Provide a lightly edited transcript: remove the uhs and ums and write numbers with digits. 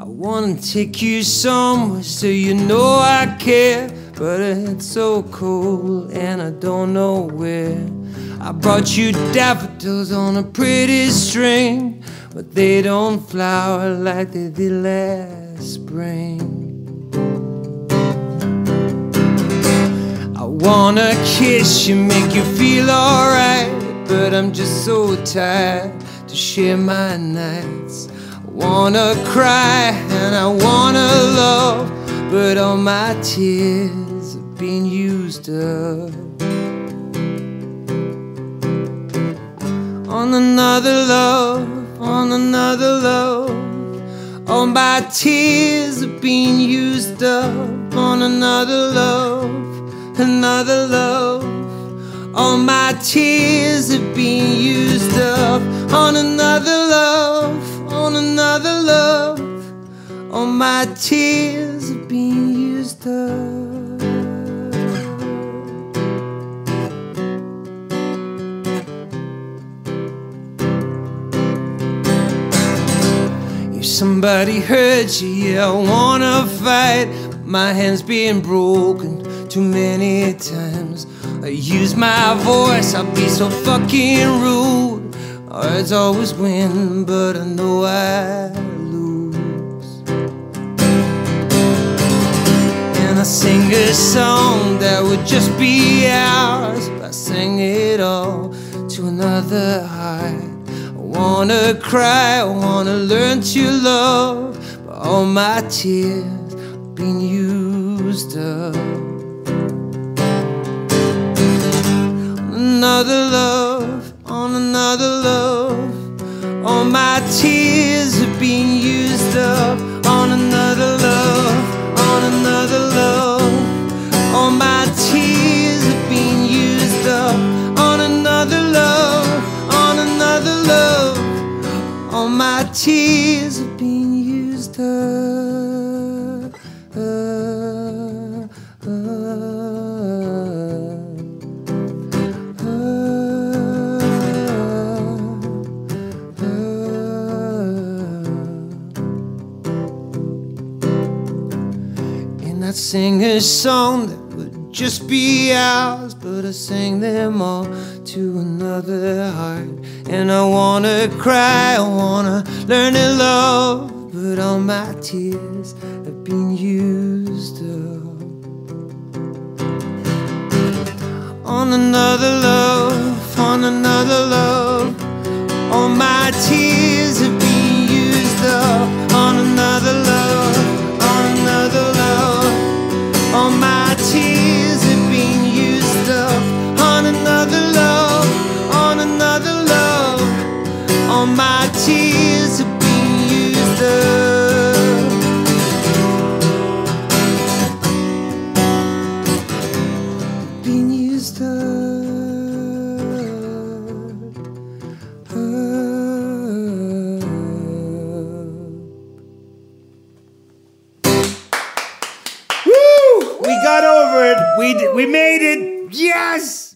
I wanna take you somewhere so you know I care, but it's so cold and I don't know where. I brought you daffodils on a pretty string, but they don't flower like they did last spring. I wanna kiss you, make you feel alright, but I'm just so tired to share my nights. I wanna cry and I wanna love, but all my tears have been used up. On another love, on another love, all my tears have been used up. On another love, another love, all my tears have been used up. On another love, on another love, all my tears have been used up. Somebody hurt you, yeah, I wanna fight. My hand's been broken too many times. I use my voice, I'll be so fucking rude. Words always win, but I know I lose. And I sing a song that would just be ours, but I sang it all to another heart. I wanna cry, I wanna learn to love, but all my tears have been used up. On another love, on another love, all my tears have been used up. On another love, on another love, all my tears have been used up. On another love, on another love, all my tears have been used up. And I sing a song that would just be ours, but I sang them all to another heart. And I wanna cry, I wanna learn to love, but all my tears have been used up. On another love, all my tears have been used up. On another love, on another love, all my tears have been used up. On another love, on another love, all my tears have been used up. Been used up. Woo! We got over it. We made it. Yes!